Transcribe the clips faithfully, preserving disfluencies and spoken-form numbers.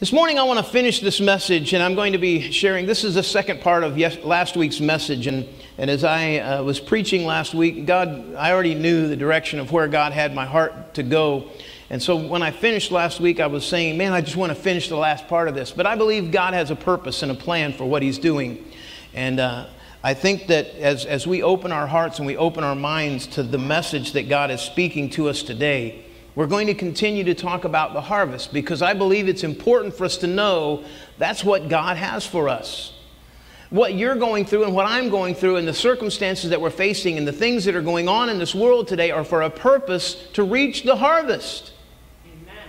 This morning I want to finish this message, and I'm going to be sharing, this is the second part of yes, last week's message, and, and as I uh, was preaching last week, God, I already knew the direction of where God had my heart to go, and so when I finished last week, I was saying, man, I just want to finish the last part of this, but I believe God has a purpose and a plan for what He's doing, and uh, I think that as, as we open our hearts and we open our minds to the message that God is speaking to us today, we're going to continue to talk about the harvest because I believe it's important for us to know that's what God has for us. What you're going through and what I'm going through and the circumstances that we're facing and the things that are going on in this world today are for a purpose to reach the harvest. Amen.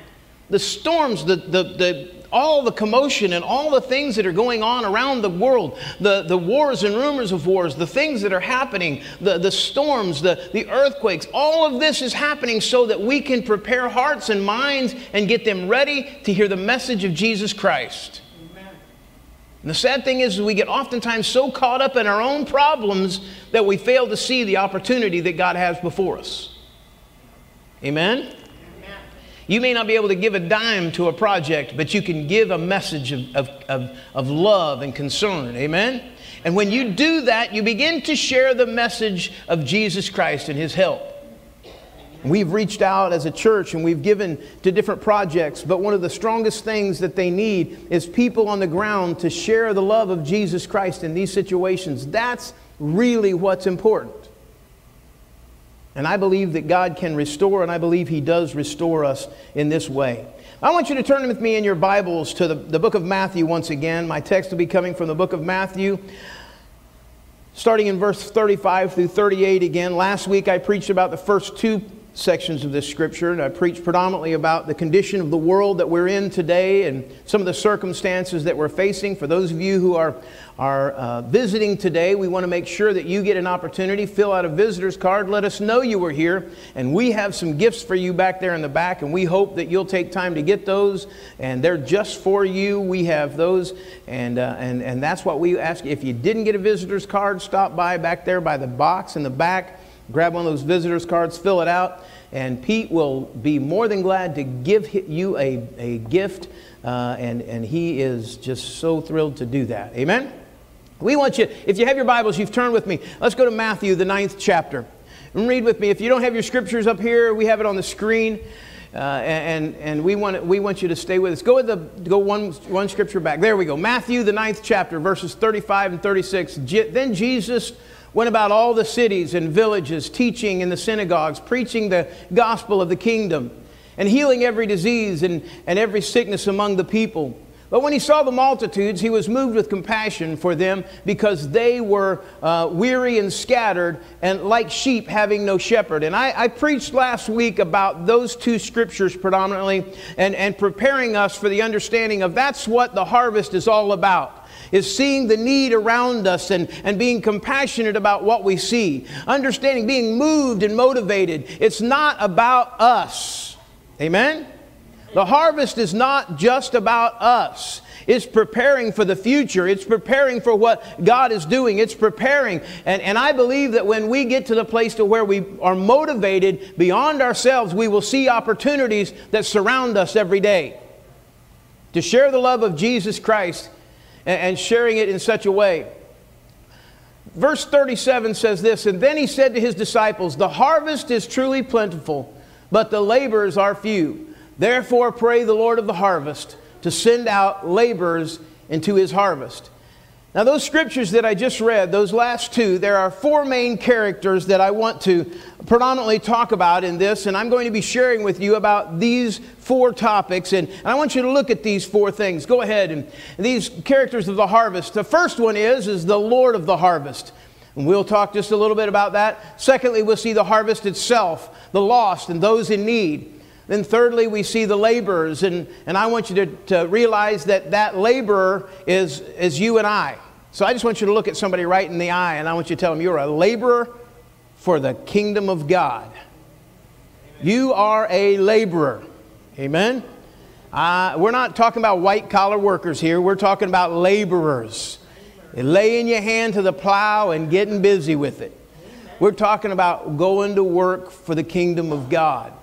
The storms, the, the, the, all the commotion and all the things that are going on around the world, the, the wars and rumors of wars, the things that are happening, the, the storms, the, the earthquakes, all of this is happening so that we can prepare hearts and minds and get them ready to hear the message of Jesus Christ. Amen. And the sad thing is we get oftentimes so caught up in our own problems that we fail to see the opportunity that God has before us. Amen? You may not be able to give a dime to a project, but you can give a message of, of, of, of love and concern. Amen? And when you do that, you begin to share the message of Jesus Christ and His help. We've reached out as a church and we've given to different projects, but one of the strongest things that they need is people on the ground to share the love of Jesus Christ in these situations. That's really what's important. And I believe that God can restore, and I believe He does restore us in this way. I want you to turn with me in your Bibles to the, the book of Matthew once again. My text will be coming from the book of Matthew, starting in verse thirty-five through thirty-eight again. Last week I preached about the first two sections of this scripture, and I preached predominantly about the condition of the world that we're in today and some of the circumstances that we're facing. For those of you who are are uh, visiting today, we want to make sure that you get an opportunity. Fill out a visitor's card. Let us know you were here. And we have some gifts for you back there in the back. And we hope that you'll take time to get those. And they're just for you. We have those. And, uh, and, and that's what we ask. If you didn't get a visitor's card, stop by back there by the box in the back. Grab one of those visitor's cards, fill it out, and Pete will be more than glad to give you a, a gift. Uh, and, and he is just so thrilled to do that. Amen? We want you, if you have your Bibles, you've turned with me. Let's go to Matthew, the ninth chapter. And read with me. If you don't have your scriptures up here, we have it on the screen. Uh, and and we, want, we want you to stay with us. Go, with the, go one, one scripture back. There we go. Matthew, the ninth chapter, verses thirty-five and thirty-six. Then Jesus went about all the cities and villages, teaching in the synagogues, preaching the gospel of the kingdom, and healing every disease and, and every sickness among the people. But when He saw the multitudes, He was moved with compassion for them, because they were uh, weary and scattered, and like sheep having no shepherd. And I, I preached last week about those two scriptures predominantly, and, and preparing us for the understanding of that's what the harvest is all about. Is seeing the need around us and, and being compassionate about what we see. Understanding, being moved and motivated. It's not about us. Amen? The harvest is not just about us. It's preparing for the future. It's preparing for what God is doing. It's preparing. And, and I believe that when we get to the place to where we are motivated beyond ourselves, we will see opportunities that surround us every day. To share the love of Jesus Christ and sharing it in such a way. Verse thirty-seven says this, and then He said to His disciples, the harvest is truly plentiful, but the laborers are few. Therefore pray the Lord of the harvest to send out laborers into His harvest. Now those scriptures that I just read, those last two, there are four main characters that I want to predominantly talk about in this, and I'm going to be sharing with you about these four topics, and I want you to look at these four things. Go ahead, and these characters of the harvest. The first one is, is the Lord of the harvest. And we'll talk just a little bit about that. Secondly, we'll see the harvest itself, the lost and those in need. Then thirdly, we see the laborers, and, and I want you to, to realize that that laborer is, is you and I. So I just want you to look at somebody right in the eye, and I want you to tell them you're a laborer for the kingdom of God. Amen. You are a laborer. Amen? Uh, we're not talking about white-collar workers here. We're talking about laborers. Laying your hand to the plow and getting busy with it. Amen. We're talking about going to work for the kingdom of God.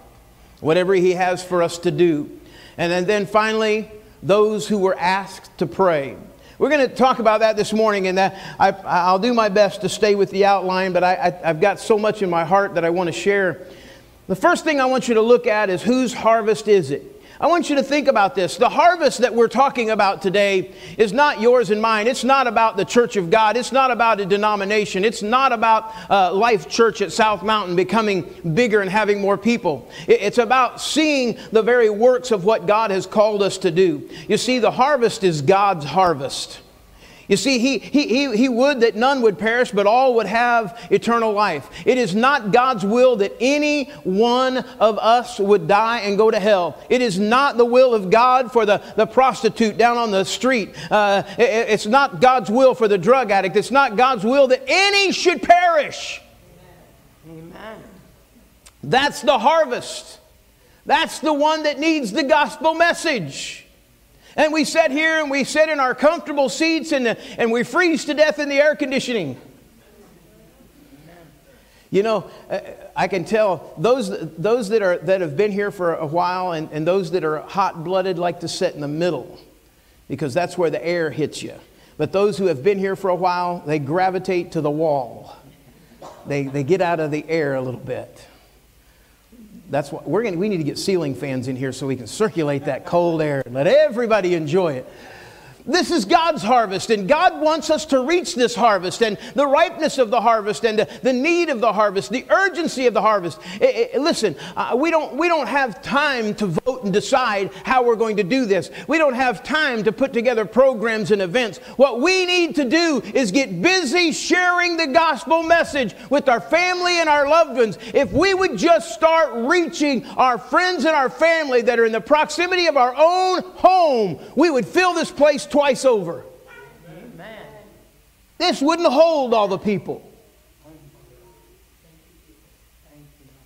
Whatever He has for us to do. And then, then finally, those who were asked to pray. We're going to talk about that this morning, and that I, I'll do my best to stay with the outline, but I, I, I've got so much in my heart that I want to share. The first thing I want you to look at is, whose harvest is it? I want you to think about this. The harvest that we're talking about today is not yours and mine. It's not about the Church of God. It's not about a denomination. It's not about uh, Life Church at South Mountain becoming bigger and having more people. It's about seeing the very works of what God has called us to do. You see, the harvest is God's harvest. You see, he, he, he, he would that none would perish, but all would have eternal life. It is not God's will that any one of us would die and go to hell. It is not the will of God for the, the prostitute down on the street. Uh, it, it's not God's will for the drug addict. It's not God's will that any should perish. Amen. That's the harvest. That's the one that needs the gospel message. And we sit here and we sit in our comfortable seats and, and we freeze to death in the air conditioning. You know, I can tell those, those that, are, that have been here for a while and, and those that are hot-blooded like to sit in the middle, because that's where the air hits you. But those who have been here for a while, they gravitate to the wall. They, they get out of the air a little bit. That's what we're gonna, we need to get ceiling fans in here so we can circulate that cold air and let everybody enjoy it. This is God's harvest, and God wants us to reach this harvest, and the ripeness of the harvest, and the, the need of the harvest, the urgency of the harvest. It, it, listen, uh, we don't, we don't have time to vote and decide how we're going to do this. We don't have time to put together programs and events. What we need to do is get busy sharing the gospel message with our family and our loved ones. If we would just start reaching our friends and our family that are in the proximity of our own home, we would fill this place twice. Twice over. Amen. This wouldn't hold all the people.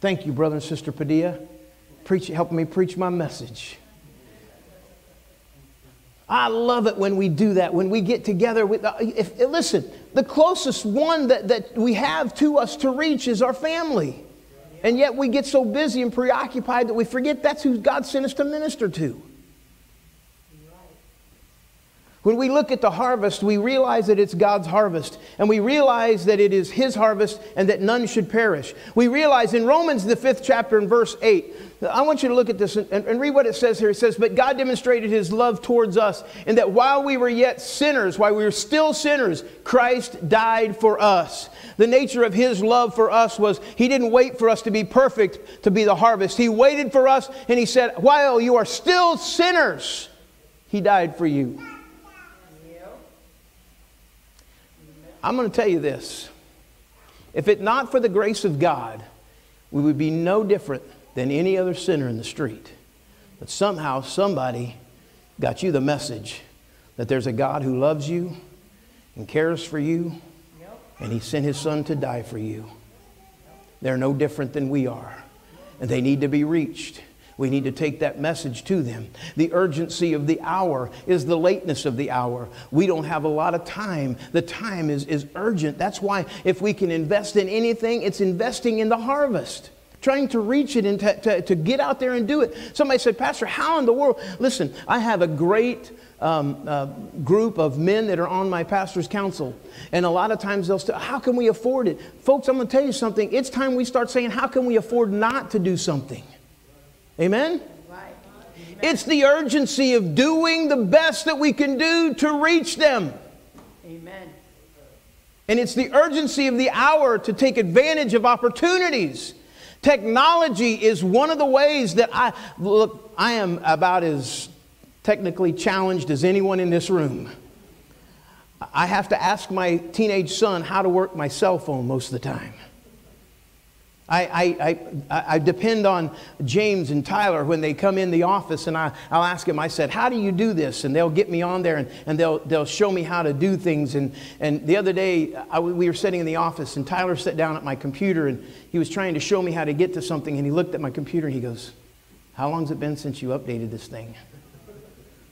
Thank you, brother and sister Padilla, preach, helping me preach my message. I love it when we do that, when we get together with. If, if, listen, the closest one that, that we have to us to reach is our family, and yet we get so busy and preoccupied that we forget that's who God sent us to minister to. When we look at the harvest, we realize that it's God's harvest, and we realize that it is His harvest and that none should perish. We realize in Romans, the fifth chapter and verse eight, I want you to look at this and, and read what it says here. It says, but God demonstrated His love towards us, and that while we were yet sinners, while we were still sinners, Christ died for us. The nature of His love for us was He didn't wait for us to be perfect to be the harvest. He waited for us, and He said, while you are still sinners, He died for you. I'm going to tell you this. If it not for the grace of God, we would be no different than any other sinner in the street. But somehow, somebody got you the message that there's a God who loves you and cares for you, and He sent His Son to die for you. They're no different than we are, and they need to be reached. We need to take that message to them. The urgency of the hour is the lateness of the hour. We don't have a lot of time. The time is, is urgent. That's why if we can invest in anything, it's investing in the harvest, trying to reach it and to, to, to get out there and do it. Somebody said, Pastor, how in the world? Listen, I have a great um, uh, group of men that are on my pastor's council. And a lot of times they'll say, how can we afford it? Folks, I'm going to tell you something. It's time we start saying, how can we afford not to do something? Amen? Right. Amen? It's the urgency of doing the best that we can do to reach them. Amen. And it's the urgency of the hour to take advantage of opportunities. Technology is one of the ways that I, look, I am about as technically challenged as anyone in this room. I have to ask my teenage son how to work my cell phone most of the time. I, I, I depend on James and Tyler when they come in the office, and I, I'll ask them, I said, how do you do this? And they'll get me on there, and, and they'll, they'll show me how to do things. And, and the other day, I, we were sitting in the office, and Tyler sat down at my computer, and he was trying to show me how to get to something, and he looked at my computer, and he goes, how long has it been since you updated this thing?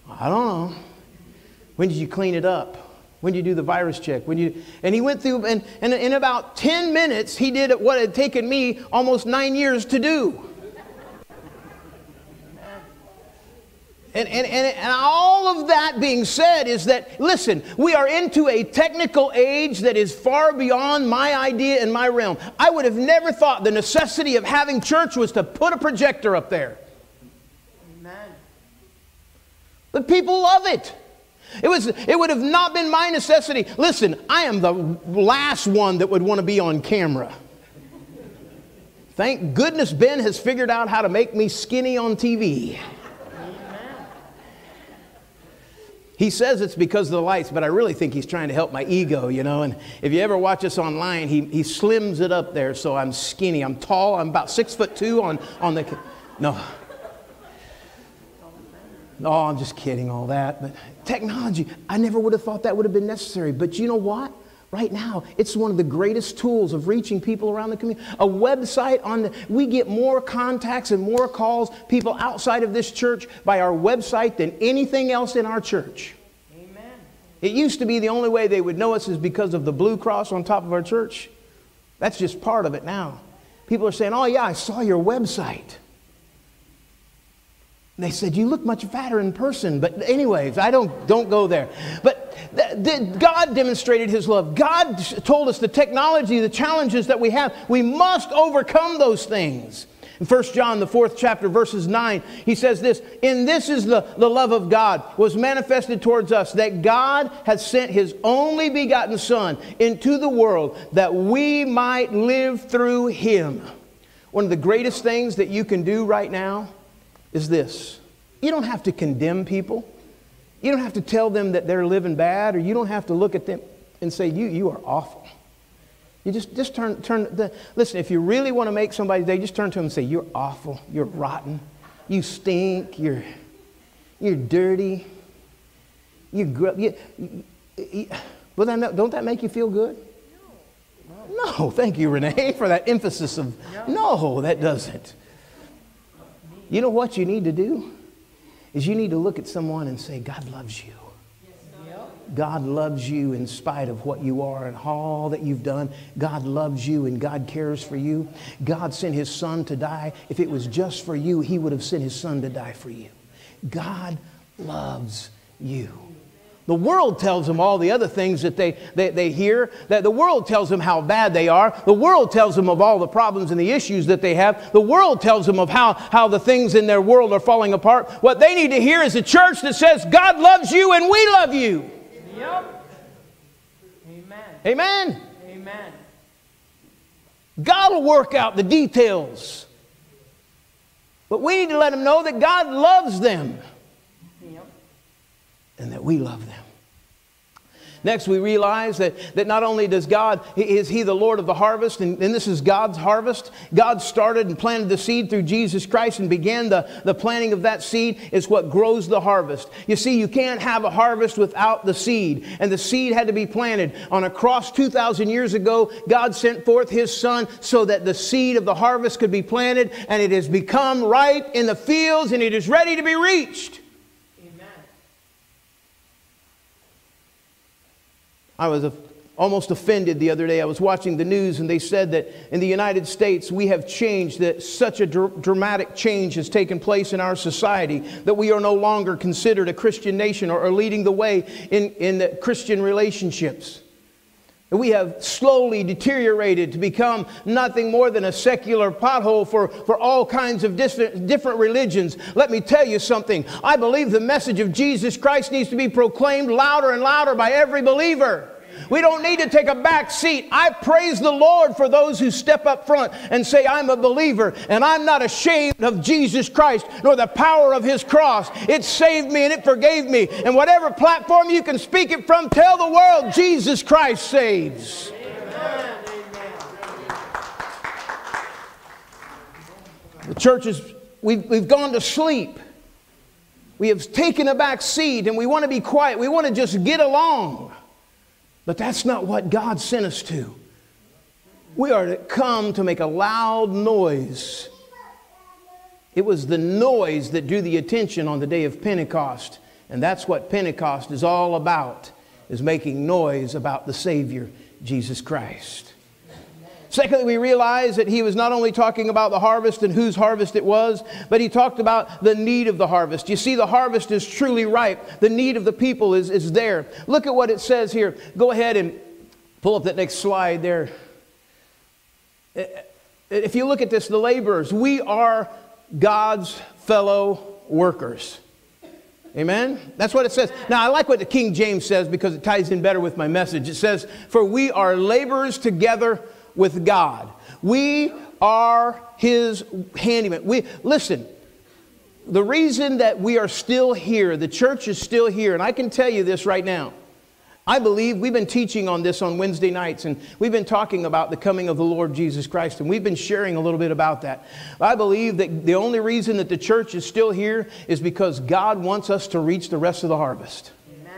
I don't know. When did you clean it up? When you do the virus check, when you, and he went through, and, and in about ten minutes, he did what had taken me almost nine years to do. And, and, and, and all of that being said is that, listen, we are into a technical age that is far beyond my idea and my realm. I would have never thought the necessity of having church was to put a projector up there. Amen. But people love it. It, was, it would have not been my necessity. Listen, I am the last one that would want to be on camera. Thank goodness Ben has figured out how to make me skinny on T V. He says it's because of the lights, but I really think he's trying to help my ego, you know. And if you ever watch us online, he, he slims it up there so I'm skinny. I'm tall. I'm about six foot two on, on the... No. No, oh, I'm just kidding, all that. But technology, I never would have thought that would have been necessary. But you know what? Right now, it's one of the greatest tools of reaching people around the community. A website on the... We get more contacts and more calls, people outside of this church, by our website than anything else in our church. Amen. It used to be the only way they would know us is because of the blue cross on top of our church. That's just part of it now. People are saying, oh yeah, I saw your website. And they said, you look much fatter in person. But anyways, I don't, don't go there. But... God demonstrated His love. God told us the technology, the challenges that we have, we must overcome those things. In First John, the fourth chapter, verses nine, he says this, "In this is the, the love of God was manifested towards us, that God has sent His only begotten Son into the world, that we might live through Him." One of the greatest things that you can do right now is this. You don't have to condemn people. You don't have to tell them that they're living bad, or you don't have to look at them and say, you, you are awful. You just, just turn, turn the, listen, if you really want to make somebody's day, just turn to them and say, you're awful, you're rotten, you stink, you're, you're dirty, you're grub, you, you, you, well, then, don't that make you feel good? No. No, thank you, Renee, for that emphasis of, no, no that doesn't. You know what you need to do? Is you need to look at someone and say, God loves you. God loves you in spite of what you are and all that you've done. God loves you and God cares for you. God sent His Son to die. If it was just for you, He would have sent His Son to die for you. God loves you. The world tells them all the other things that they, they, they hear. That the world tells them how bad they are. The world tells them of all the problems and the issues that they have. The world tells them of how, how the things in their world are falling apart. What they need to hear is a church that says, God loves you and we love you. Yep. Amen. Amen. Amen. God will work out the details. But we need to let them know that God loves them. And that we love them. Next, we realize that, that not only does God, is He the Lord of the harvest, and, and this is God's harvest. God started and planted the seed through Jesus Christ and began the, the planting of that seed is what grows the harvest. You see, you can't have a harvest without the seed, and the seed had to be planted. On a cross two thousand years ago, God sent forth His Son so that the seed of the harvest could be planted, and it has become ripe in the fields, and it is ready to be reached. I was almost offended the other day. I was watching the news and they said that in the United States we have changed, that such a dr- dramatic change has taken place in our society that we are no longer considered a Christian nation or, or leading the way in, in the Christian relationships. We have slowly deteriorated to become nothing more than a secular pothole for, for all kinds of different, different religions. Let me tell you something. I believe the message of Jesus Christ needs to be proclaimed louder and louder by every believer. We don't need to take a back seat. I praise the Lord for those who step up front and say, I'm a believer and I'm not ashamed of Jesus Christ nor the power of His cross. It saved me and it forgave me. And whatever platform you can speak it from, tell the world Jesus Christ saves. Amen. The churches, we've, we've gone to sleep. We have taken a back seat and we want to be quiet. We want to just get along. But that's not what God sent us to. We are to come to make a loud noise. It was the noise that drew the attention on the day of Pentecost. And that's what Pentecost is all about, is making noise about the Savior, Jesus Christ. Secondly, we realize that he was not only talking about the harvest and whose harvest it was, but he talked about the need of the harvest. You see, the harvest is truly ripe. The need of the people is, is there. Look at what it says here. Go ahead and pull up that next slide there. If you look at this, the laborers, we are God's fellow workers. Amen? That's what it says. Now, I like what the King James says because it ties in better with my message. It says, for we are laborers together with God. We are his handyman. We, listen, the reason that we are still here, the church is still here, and I can tell you this right now. I believe we've been teaching on this on Wednesday nights, and we've been talking about the coming of the Lord Jesus Christ, and we've been sharing a little bit about that. I believe that the only reason that the church is still here is because God wants us to reach the rest of the harvest. Amen.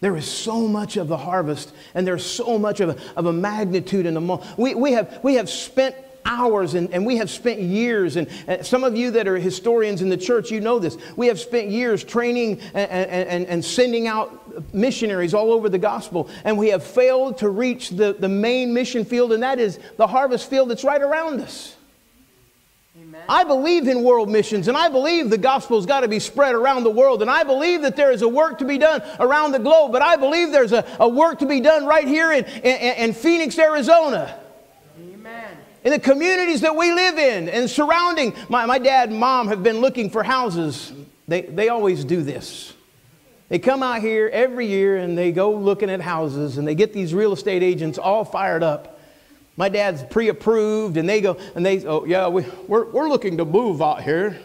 There is so much of the harvest, and there's so much of a, of a magnitude in the mo- we, we have, we have spent hours and, and we have spent years, and, and some of you that are historians in the church, you know this. We have spent years training and, and, and sending out missionaries all over the gospel, and we have failed to reach the, the main mission field, and that is the harvest field that's right around us. Amen. I believe in world missions, and I believe the gospel's got to be spread around the world, and I believe that there is a work to be done around the globe, but I believe there's a, a work to be done right here in, in, in Phoenix, Arizona. Amen. In the communities that we live in and surrounding. My, my dad and mom have been looking for houses. They, they always do this. They come out here every year and they go looking at houses, and they get these real estate agents all fired up. My dad's pre-approved, and they go, and they, oh yeah, we, we're, we're looking to move out here.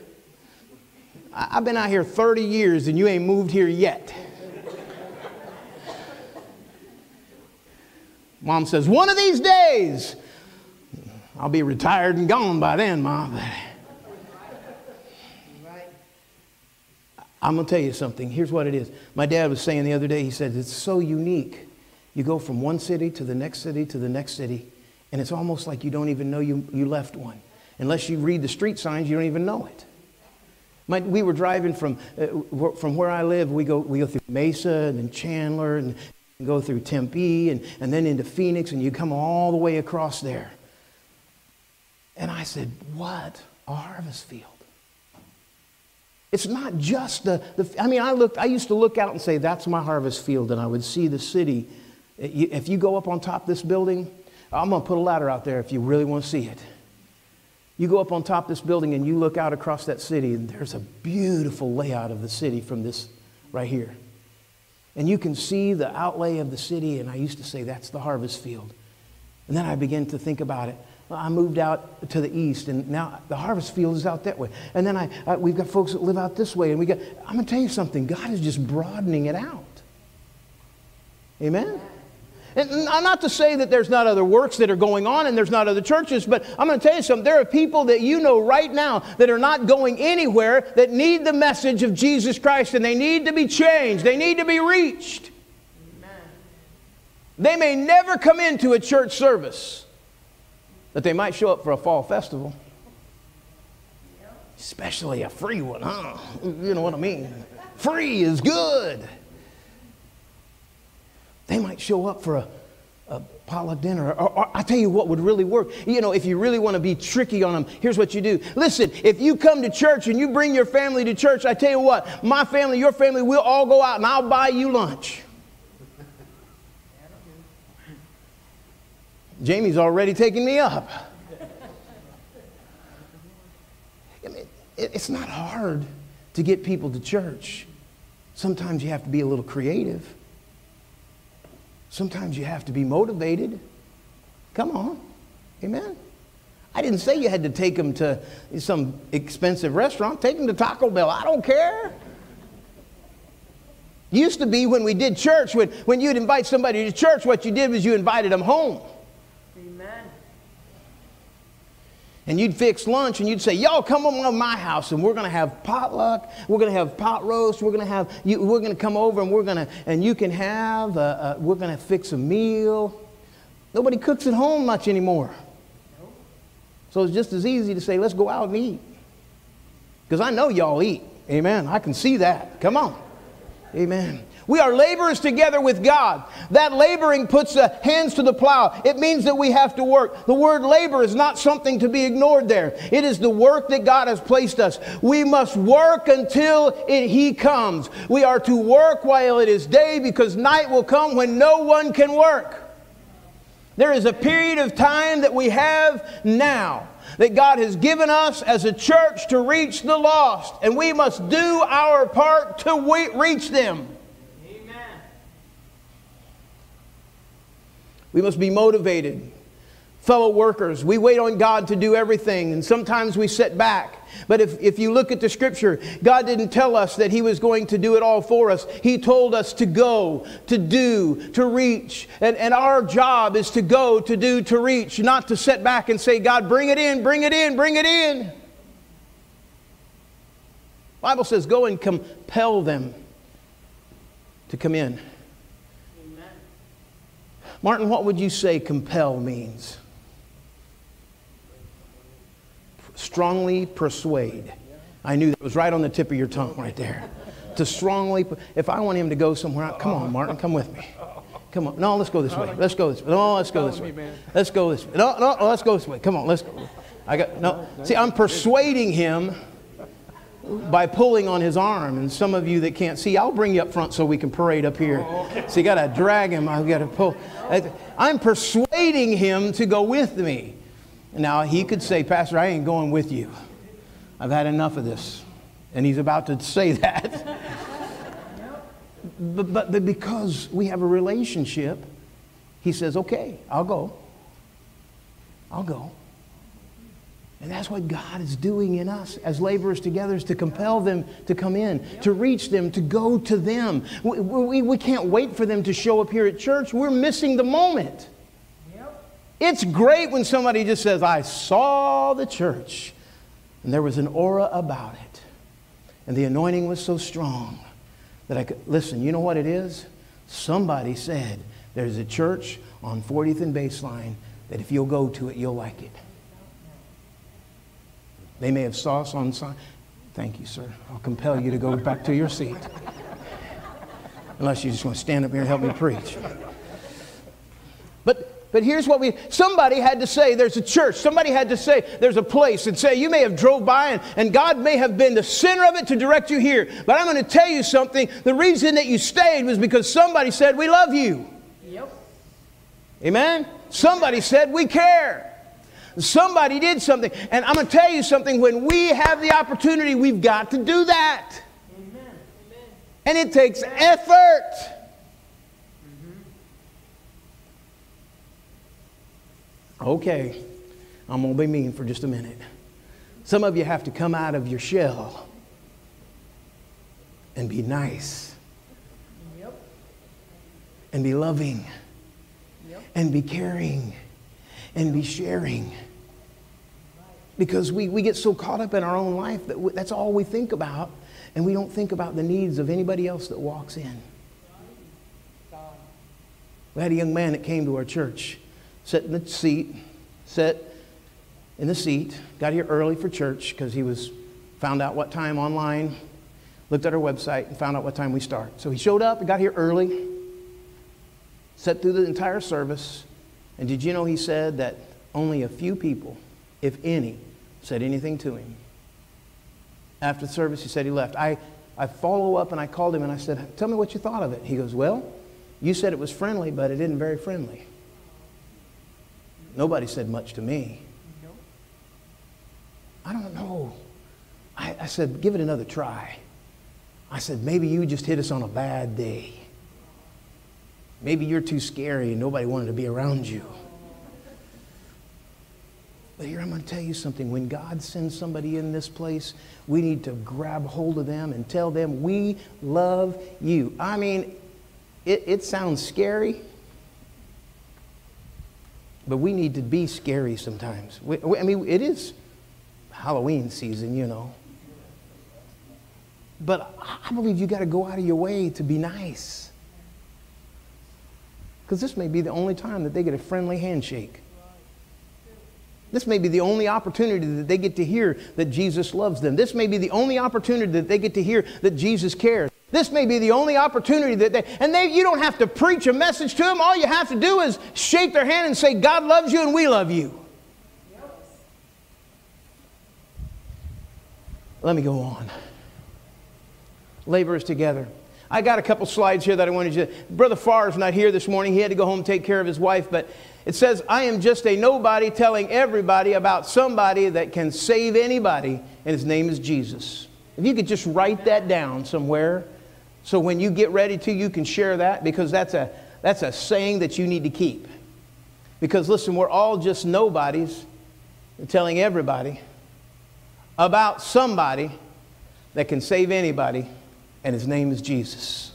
I, I've been out here thirty years and you ain't moved here yet. Mom says, one of these days, I'll be retired and gone by then, Mom. I'm going to tell you something. Here's what it is. My dad was saying the other day, he said, it's so unique. You go from one city to the next city to the next city, and it's almost like you don't even know you, you left one. Unless you read the street signs, you don't even know it. My, we were driving from, uh, from where I live. We go, we go through Mesa and then Chandler and, and go through Tempe and, and then into Phoenix, and you come all the way across there. And I said, what a harvest field. It's not just the, the I mean, I looked, I used to look out and say, that's my harvest field. And I would see the city. If you go up on top of this building, I'm going to put a ladder out there if you really want to see it. You go up on top of this building and you look out across that city, and there's a beautiful layout of the city from this right here. And you can see the outlay of the city. And I used to say, that's the harvest field. And then I began to think about it. I moved out to the east, and now the harvest field is out that way. And then I, I, we've got folks that live out this way. And we got, I'm going to tell you something. God is just broadening it out. Amen? And not to say that there's not other works that are going on and there's not other churches, but I'm going to tell you something. There are people that you know right now that are not going anywhere that need the message of Jesus Christ, and they need to be changed. They need to be reached. Amen. They may never come into a church service, but they might show up for a fall festival. Especially a free one, huh? You know what I mean? Free is good. They might show up for a, a pala dinner. Or, or I tell you what would really work. You know, if you really want to be tricky on them, here's what you do. Listen, if you come to church and you bring your family to church, I tell you what, my family, your family, we'll all go out and I'll buy you lunch. Jamie's already taking me up. I mean, it's not hard to get people to church. Sometimes you have to be a little creative. Sometimes you have to be motivated. Come on. Amen. I didn't say you had to take them to some expensive restaurant. Take them to Taco Bell. I don't care. Used to be when we did church, when, when you'd invite somebody to church, what you did was you invited them home. Amen. And you'd fix lunch and you'd say, y'all come over to my house and we're going to have potluck. We're going to have pot roast. We're going to have, you, we're going to come over and we're going to, and you can have, a, a, we're going to fix a meal. Nobody cooks at home much anymore. Nope. So it's just as easy to say, let's go out and eat. Because I know y'all eat. Amen. I can see that. Come on. Amen. We are laborers together with God. That laboring puts uh, hands to the plow. It means that we have to work. The word labor is not something to be ignored there. It is the work that God has placed us. We must work until it, He comes. We are to work while it is day, because night will come when no one can work. There is a period of time that we have now that God has given us as a church to reach the lost, and we must do our part to reach them. Amen. We must be motivated. Fellow workers, we wait on God to do everything, and sometimes we sit back. But if, if you look at the scripture, God didn't tell us that He was going to do it all for us. He told us to go, to do, to reach. And, and our job is to go, to do, to reach, not to sit back and say, God, bring it in, bring it in, bring it in. The Bible says, go and compel them to come in. Amen. Martin, what would you say compel means? Strongly persuade. I knew that was right on the tip of your tongue right there. To strongly, if I want him to go somewhere, I, come on, Martin, come with me. Come on. No, let's go this way. Let's go this way. No, let's go this way. Let's go this way. No, no, let's go this way. Come on, let's go. I got, no. See, I'm persuading him by pulling on his arm. And some of you that can't see, I'll bring you up front so we can parade up here. So you got to drag him. I've got to pull. I'm persuading him to go with me. Now, he could say, Pastor, I ain't going with you. I've had enough of this. And he's about to say that. but, but, but because we have a relationship, he says, okay, I'll go. I'll go. And that's what God is doing in us as laborers together, is to compel them to come in, to reach them, to go to them. We, we, we can't wait for them to show up here at church. We're missing the moment. It's great when somebody just says, I saw the church, and there was an aura about it, and the anointing was so strong that I could, listen, you know what it is? Somebody said, there's a church on fortieth and Baseline that if you'll go to it, you'll like it. They may have sauce on sign. Thank you, sir. I'll compel you to go back to your seat. Unless you just want to stand up here and help me preach. But... But here's what we, somebody had to say, there's a church. Somebody had to say, there's a place. And say, you may have drove by, and, and God may have been the center of it to direct you here. But I'm going to tell you something. The reason that you stayed was because somebody said, we love you. Yep. Amen? Somebody said, we care. Somebody did something. And I'm going to tell you something. When we have the opportunity, we've got to do that. Amen. Amen. And it takes effort. Okay, I'm going to be mean for just a minute. Some of you have to come out of your shell and be nice. Yep. And be loving. Yep. And be caring. And be sharing. Because we, we get so caught up in our own life that we, that's all we think about. And we don't think about the needs of anybody else that walks in. We had a young man that came to our church. Sat in the seat, sat in the seat, got here early for church because he was, found out what time online, looked at our website and found out what time we start. So he showed up and got here early, sat through the entire service. And did you know he said that only a few people, if any, said anything to him. After the service, he said he left. I, I follow up and I called him and I said, tell me what you thought of it. He goes, well, you said it was friendly, but it isn't very friendly. Nobody said much to me. I don't know. I, I said, give it another try. I said, maybe you just hit us on a bad day. Maybe you're too scary and nobody wanted to be around you. But here I'm going to tell you something. When God sends somebody in this place, we need to grab hold of them and tell them, we love you. I mean, it, it sounds scary. But we need to be scary sometimes. We, we, I mean, it is Halloween season, you know. But I believe you got to go out of your way to be nice. Because this may be the only time that they get a friendly handshake. This may be the only opportunity that they get to hear that Jesus loves them. This may be the only opportunity that they get to hear that Jesus cares. This may be the only opportunity that they, and they, you don't have to preach a message to them. All you have to do is shake their hand and say, God loves you and we love you. Yes. Let me go on. Laborers together. I got a couple slides here that I wanted you to, Brother Farr is not here this morning. He had to go home and take care of his wife, but it says, I am just a nobody telling everybody about somebody that can save anybody, and his name is Jesus. If you could just write that down somewhere, so when you get ready to, you can share that, because that's a, that's a saying that you need to keep. Because listen, we're all just nobodies telling everybody about somebody that can save anybody, and his name is Jesus.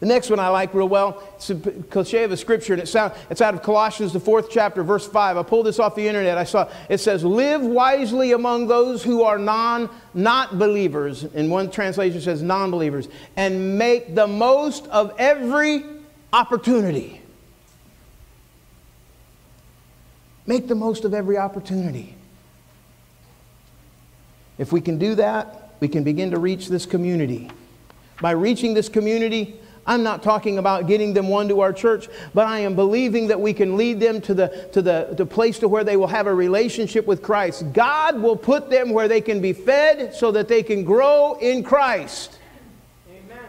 The next one I like real well. It's a cliche of a scripture, and it's out, it's out of Colossians, the fourth chapter, verse five. I pulled this off the internet. I saw it says, "Live wisely among those who are non, not believers." And one translation says non-believers, "and make the most of every opportunity." Make the most of every opportunity. If we can do that, we can begin to reach this community. By reaching this community, I'm not talking about getting them one to our church, but I am believing that we can lead them to the, to the, the place to where they will have a relationship with Christ. God will put them where they can be fed so that they can grow in Christ. Amen.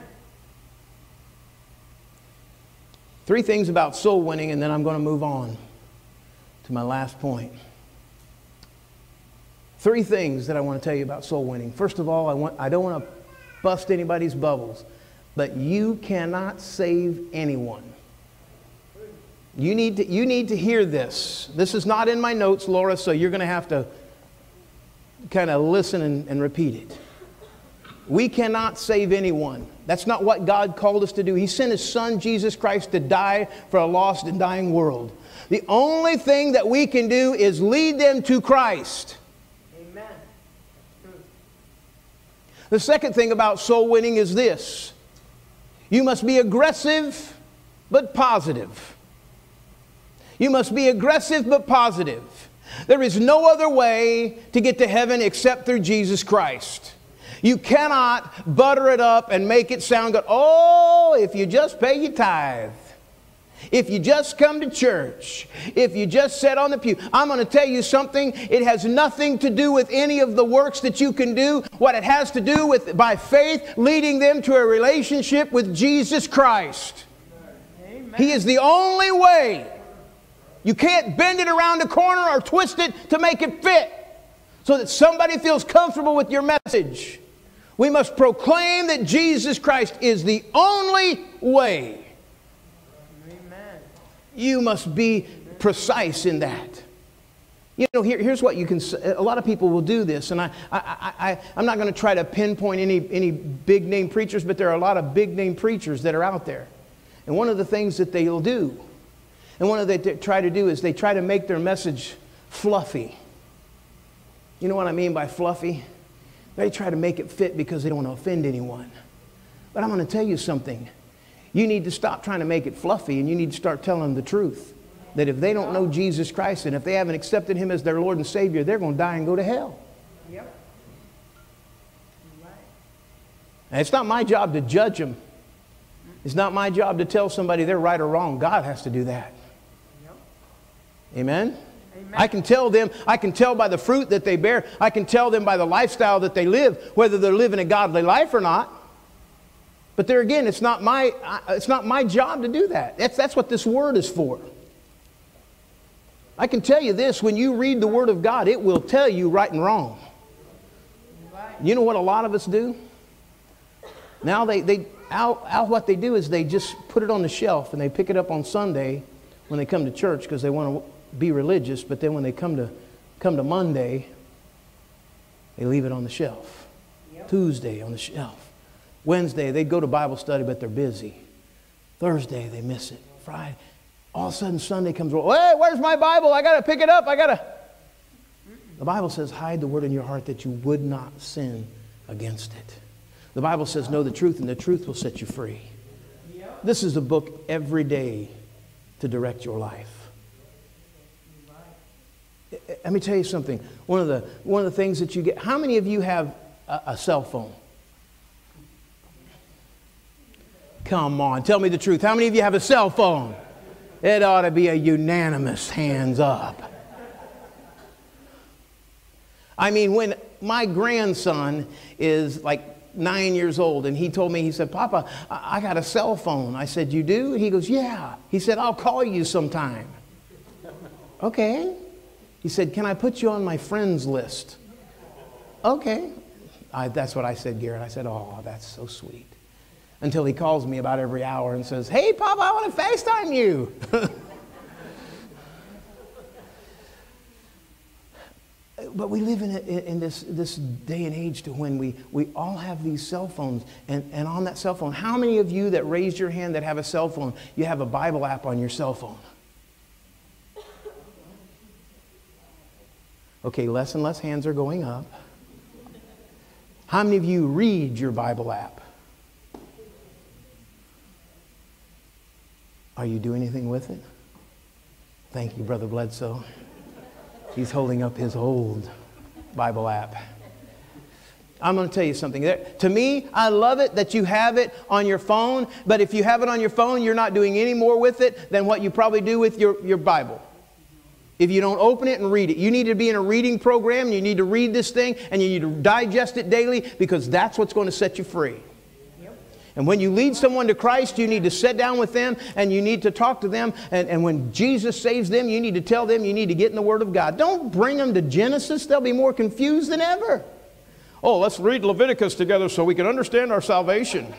Three things about soul winning, and then I'm going to move on to my last point. Three things that I want to tell you about soul winning. First of all, I, want, I don't want to bust anybody's bubbles. But you cannot save anyone. You need to, you need to hear this. This is not in my notes, Laura, so you're going to have to kind of listen and, and repeat it. We cannot save anyone. That's not what God called us to do. He sent His Son, Jesus Christ, to die for a lost and dying world. The only thing that we can do is lead them to Christ. Amen. The second thing about soul winning is this. You must be aggressive, but positive. You must be aggressive, but positive. There is no other way to get to heaven except through Jesus Christ. You cannot butter it up and make it sound good. Oh, if you just pay your tithe. If you just come to church. If you just sit on the pew. I'm going to tell you something. It has nothing to do with any of the works that you can do. What it has to do with, by faith, leading them to a relationship with Jesus Christ. Amen. He is the only way. You can't bend it around a corner or twist it to make it fit, so that somebody feels comfortable with your message. We must proclaim that Jesus Christ is the only way. You must be precise in that. You know, here, here's what you can say. A lot of people will do this, and I, I, I, I, I'm not going to try to pinpoint any, any big-name preachers, but there are a lot of big-name preachers that are out there. And one of the things that they'll do, and one of the things they try to do is they try to make their message fluffy. You know what I mean by fluffy? They try to make it fit because they don't want to offend anyone. But I'm going to tell you something. You need to stop trying to make it fluffy, and you need to start telling them the truth. That if they don't know Jesus Christ, and if they haven't accepted Him as their Lord and Savior, they're going to die and go to hell. Yep. Right. And it's not my job to judge them. It's not my job to tell somebody they're right or wrong. God has to do that. Yep. Amen? Amen. I can tell them, I can tell by the fruit that they bear. I can tell them by the lifestyle that they live, whether they're living a godly life or not. But there again, it's not my, it's not my job to do that. That's, that's what this word is for. I can tell you this, when you read the Word of God, it will tell you right and wrong. You know what a lot of us do? Now they, they out, out what they do is they just put it on the shelf, and they pick it up on Sunday when they come to church because they want to be religious, but then when they come to, come to Monday, they leave it on the shelf. Yep. Tuesday on the shelf. Wednesday, they go to Bible study, but they're busy. Thursday, they miss it. Friday, all of a sudden, Sunday comes along. Hey, where's my Bible? I got to pick it up. I got to. The Bible says, hide the word in your heart that you would not sin against it. The Bible says, know the truth, and the truth will set you free. This is a book every day to direct your life. Let me tell you something. One of the, one of the things that you get, how many of you have a, a cell phone? Come on, tell me the truth. How many of you have a cell phone? It ought to be a unanimous hands up. I mean, when my grandson is like nine years old, and he told me, he said, "Papa, I got a cell phone." I said, "You do?" He goes, "Yeah." He said, "I'll call you sometime." Okay. He said, "Can I put you on my friends list?" Okay. I, that's what I said, Garrett. I said, "Oh, that's so sweet." Until he calls me about every hour and says, "Hey, Papa, I want to FaceTime you." But we live in, a, in this, this day and age to when we, we all have these cell phones. And, and on that cell phone, how many of you that raised your hand that have a cell phone, you have a Bible app on your cell phone? Okay, less and less hands are going up. How many of you read your Bible app? Are you doing anything with it? Thank you, Brother Bledsoe. He's holding up his old Bible app. I'm going to tell you something. There, to me, I love it that you have it on your phone, but if you have it on your phone, you're not doing any more with it than what you probably do with your, your Bible. If you don't open it and read it, you need to be in a reading program. You need to read this thing, and you need to digest it daily, because that's what's going to set you free. And when you lead someone to Christ, you need to sit down with them and you need to talk to them. And, and when Jesus saves them, you need to tell them you need to get in the Word of God. Don't bring them to Genesis. They'll be more confused than ever. "Oh, let's read Leviticus together so we can understand our salvation."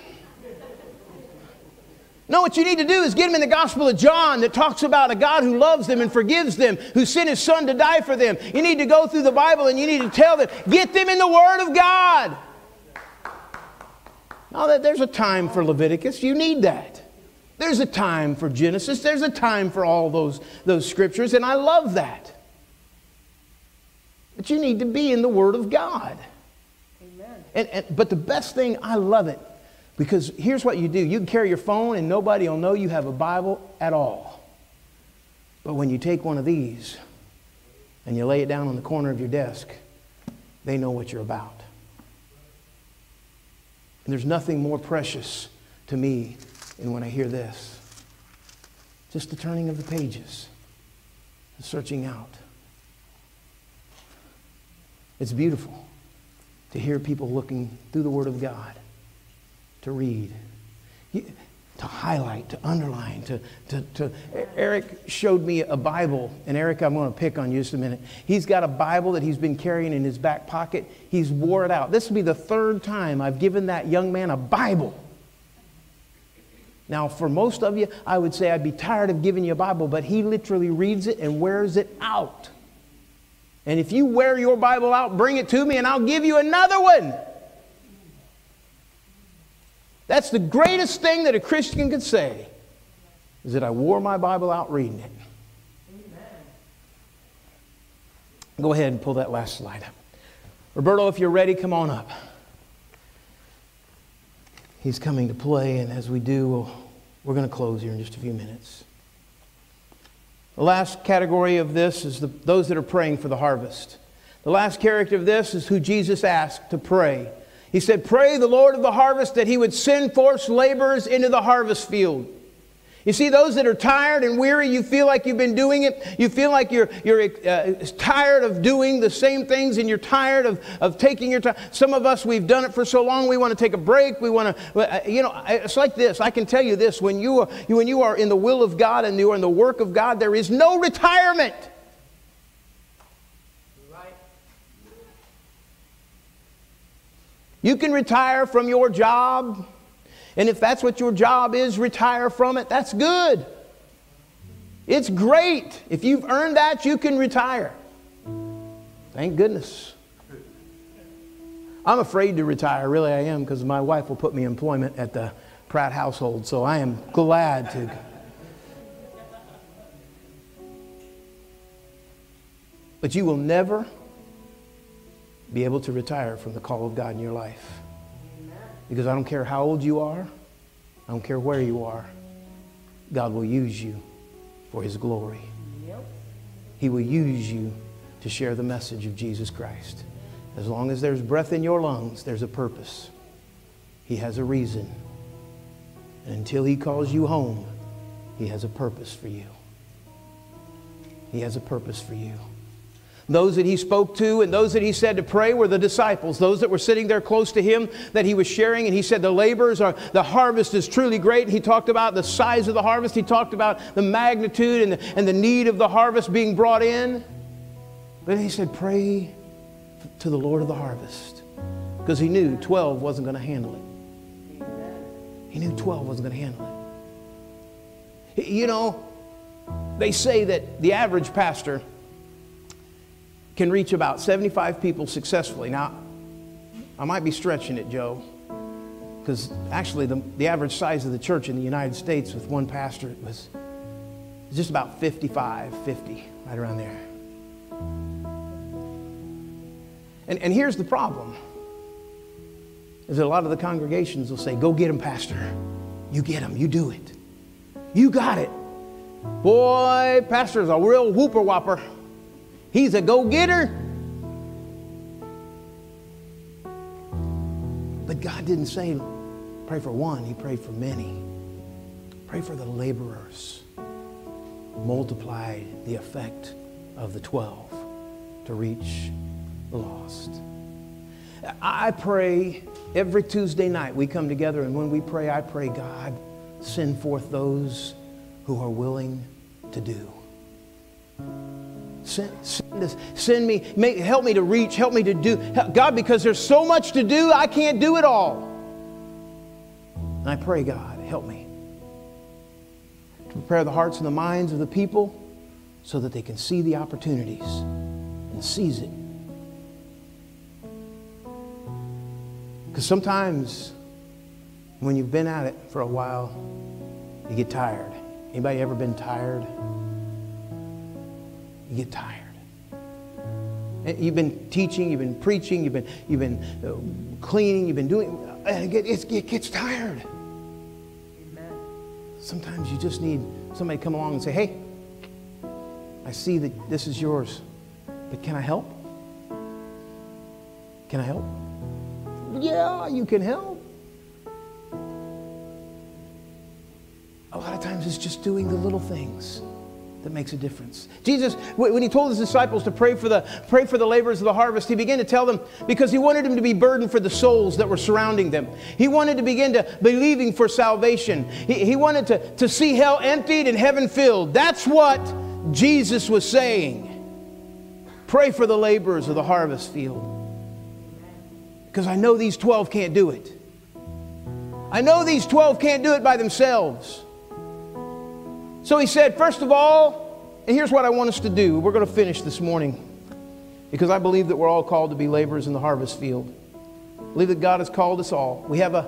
No, what you need to do is get them in the Gospel of John that talks about a God who loves them and forgives them, who sent His Son to die for them. You need to go through the Bible and you need to tell them, get them in the Word of God. Oh, that there's a time for Leviticus. You need that. There's a time for Genesis. There's a time for all those, those scriptures, and I love that. But you need to be in the Word of God. Amen. And, and, but the best thing, I love it, because here's what you do. You can carry your phone, and nobody will know you have a Bible at all. But when you take one of these, and you lay it down on the corner of your desk, they know what you're about. And there's nothing more precious to me than when I hear this. Just the turning of the pages, the searching out. It's beautiful to hear people looking through the Word of God, to read, to highlight, to underline. To, to, to. Eric showed me a Bible, and Eric, I'm going to pick on you just a minute. He's got a Bible that he's been carrying in his back pocket. He's wore it out. This will be the third time I've given that young man a Bible. Now, for most of you, I would say I'd be tired of giving you a Bible, but he literally reads it and wears it out. And if you wear your Bible out, bring it to me, and I'll give you another one. That's the greatest thing that a Christian could say, is that I wore my Bible out reading it. Amen. Go ahead and pull that last slide up. Roberto, if you're ready, come on up. He's coming to play, and as we do, we'll, we're going to close here in just a few minutes. The last category of this is the, those that are praying for the harvest. The last character of this is who Jesus asked to pray. He said, "Pray the Lord of the harvest that He would send forth laborers into the harvest field." You see, those that are tired and weary, you feel like you've been doing it. You feel like you're, you're uh, tired of doing the same things, and you're tired of, of taking your time. Some of us, we've done it for so long, we want to take a break. We want to, you know, it's like this. I can tell you this. When you are, when you are in the will of God and you are in the work of God, there is no retirement. You can retire from your job, and if that's what your job is, retire from it. That's good. It's great. If you've earned that, you can retire. Thank goodness. I'm afraid to retire, really I am, because my wife will put me in employment at the Pratt household, so I am glad to. But you will never be able to retire from the call of God in your life. Because I don't care how old you are, I don't care where you are, God will use you for His glory. He will use you to share the message of Jesus Christ. As long as there's breath in your lungs, there's a purpose. He has a reason. And until he calls you home, he has a purpose for you. He has a purpose for you. Those that he spoke to and those that he said to pray were the disciples, those that were sitting there close to him that he was sharing. And he said the labors are, the harvest is truly great. He talked about the size of the harvest. He talked about the magnitude and the, and the need of the harvest being brought in. But he said, pray to the Lord of the harvest, because he knew twelve wasn't going to handle it. He knew twelve wasn't going to handle it. You know, they say that the average pastor can reach about seventy-five people successfully. Now, I might be stretching it, Joe, because actually the, the average size of the church in the United States with one pastor, it was just about fifty-five, fifty, right around there. And, and here's the problem, is that a lot of the congregations will say, go get them, pastor. You get them, you do it. You got it. Boy, pastor's a real whooper-whopper. He's a go-getter. But God didn't say, pray for one. He prayed for many. Pray for the laborers. Multiply the effect of the twelve to reach the lost. I pray every Tuesday night we come together, and when we pray, I pray, God, send forth those who are willing to do. Send, send us, send me, make, help me to reach, help me to do. Help, God, because there's so much to do, I can't do it all. And I pray, God, help me to prepare the hearts and the minds of the people so that they can see the opportunities and seize it. Because sometimes when you've been at it for a while, you get tired. Anybody ever been tired? You get tired. You've been teaching, you've been preaching, you've been, you've been cleaning, you've been doing, and it gets tired. Amen. Sometimes you just need somebody to come along and say, hey, I see that this is yours, but can I help? Can I help? Yeah, you can help. A lot of times it's just doing the little things that makes a difference. Jesus, when he told his disciples to pray for the, pray for the laborers of the harvest, he began to tell them because he wanted them to be burdened for the souls that were surrounding them. He wanted to begin to believing for salvation. He, he wanted to, to see hell emptied and heaven filled. That's what Jesus was saying. Pray for the laborers of the harvest field. Because I know these twelve can't do it. I know these twelve can't do it by themselves. So he said, first of all, and here's what I want us to do. We're going to finish this morning because I believe that we're all called to be laborers in the harvest field. I believe that God has called us all. We have a,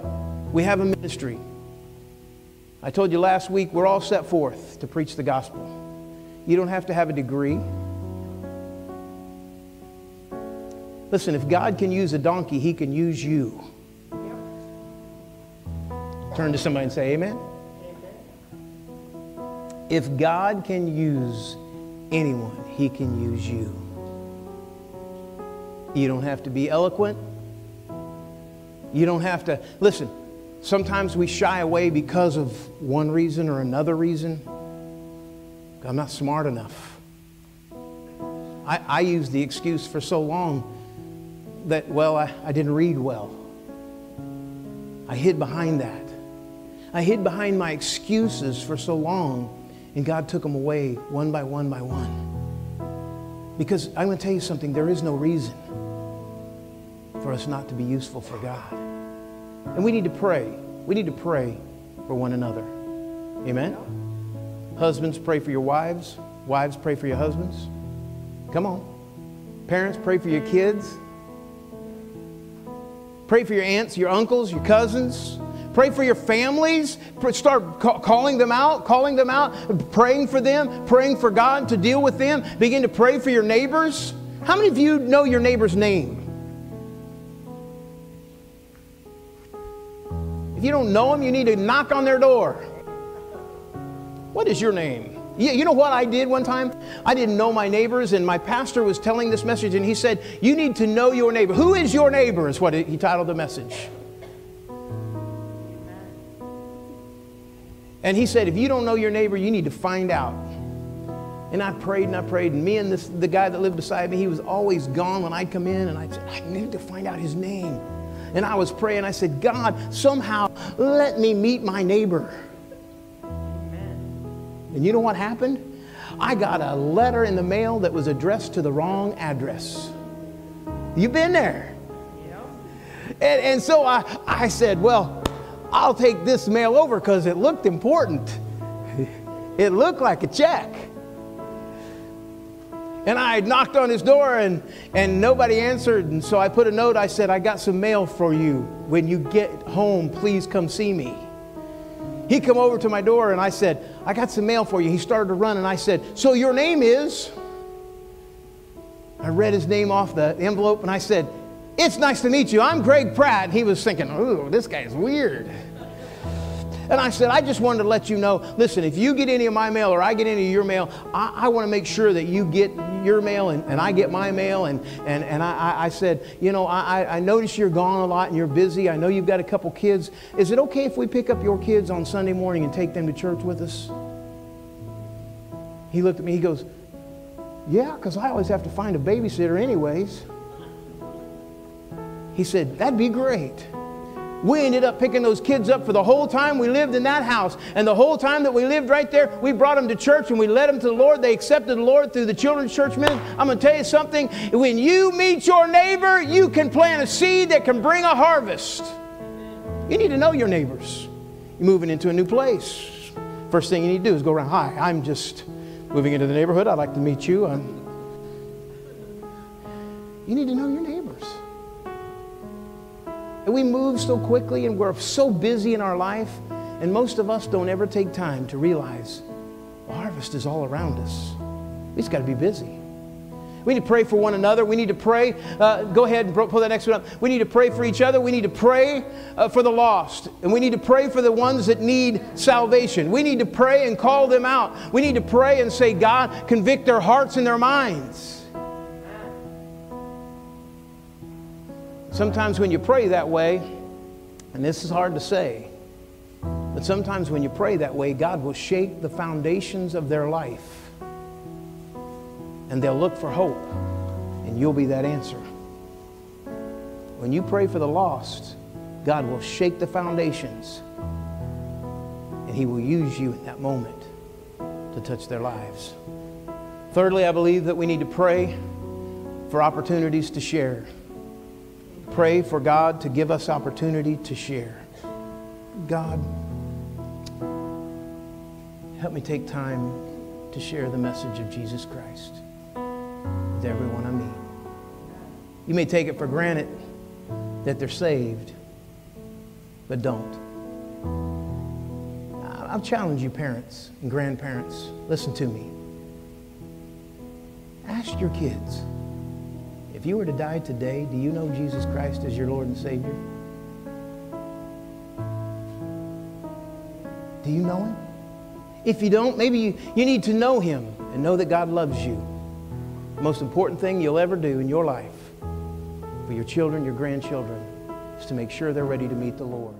we have a ministry. I told you last week, we're all set forth to preach the gospel. You don't have to have a degree. Listen, if God can use a donkey, he can use you. Turn to somebody and say, amen. If God can use anyone, he can use you. You don't have to be eloquent. You don't have to, listen, sometimes we shy away because of one reason or another reason. I'm not smart enough. I, I used the excuse for so long that, well, I, I didn't read well. I hid behind that. I hid behind my excuses for so long. And God took them away one by one by one. Because I'm going to tell you something, there is no reason for us not to be useful for God. And we need to pray. We need to pray for one another. Amen? Husbands, pray for your wives. Wives, pray for your husbands. Come on. Parents, pray for your kids. Pray for your aunts, your uncles, your cousins. Pray for your families. Start calling them out, calling them out, praying for them, praying for God to deal with them. Begin to pray for your neighbors. How many of you know your neighbor's name? If you don't know them, you need to knock on their door. What is your name? You know what I did one time? I didn't know my neighbors, and my pastor was telling this message, and he said, you need to know your neighbor. Who is your neighbor is what he titled the message. And he said, if you don't know your neighbor, you need to find out. And I prayed and I prayed. And me and this, the guy that lived beside me, he was always gone when I'd come in. And I said, I need to find out his name. And I was praying. I said, God, somehow let me meet my neighbor. Amen. And you know what happened? I got a letter in the mail that was addressed to the wrong address. You've been there. Yep. And, and so I, I said, well, I'll take this mail over because it looked important. It looked like a check. And I knocked on his door and, and nobody answered. And so I put a note. I said, I got some mail for you. When you get home, please come see me. He came over to my door and I said, I got some mail for you. He started to run and I said, so your name is? I read his name off the envelope and I said, it's nice to meet you. I'm Greg Pratt. And he was thinking, ooh, this guy's weird. And I said, I just wanted to let you know, listen, if you get any of my mail or I get any of your mail, I, I want to make sure that you get your mail and, and I get my mail. And, and, and I, I said, you know, I, I notice you're gone a lot and you're busy. I know you've got a couple kids. Is it okay if we pick up your kids on Sunday morning and take them to church with us? He looked at me, he goes, yeah, because I always have to find a babysitter anyways. He said, that'd be great. We ended up picking those kids up for the whole time we lived in that house. And the whole time that we lived right there, we brought them to church and we led them to the Lord. They accepted the Lord through the children's church ministry. I'm going to tell you something. When you meet your neighbor, you can plant a seed that can bring a harvest. You need to know your neighbors. You're moving into a new place. First thing you need to do is go around. Hi, I'm just moving into the neighborhood. I'd like to meet you. I'm... You need to know your neighbors. And we move so quickly and we're so busy in our life, and most of us don't ever take time to realize the harvest is all around us. We just got to be busy. We need to pray for one another. We need to pray. Uh, go ahead and pull that next one up. We need to pray for each other. We need to pray uh, for the lost. And we need to pray for the ones that need salvation. We need to pray and call them out. We need to pray and say, God, convict their hearts and their minds. Sometimes when you pray that way, and this is hard to say, but sometimes when you pray that way, God will shake the foundations of their life. And they'll look for hope, and you'll be that answer. When you pray for the lost, God will shake the foundations, and He will use you in that moment to touch their lives. Thirdly, I believe that we need to pray for opportunities to share. Pray for God to give us opportunity to share. God, help me take time to share the message of Jesus Christ with everyone I meet. You may take it for granted that they're saved, but don't. I'll challenge you, parents and grandparents. Listen to me. Ask your kids, if you were to die today, do you know Jesus Christ as your Lord and Savior? Do you know Him? If you don't, maybe you, you need to know Him and know that God loves you. The most important thing you'll ever do in your life for your children, your grandchildren, is to make sure they're ready to meet the Lord.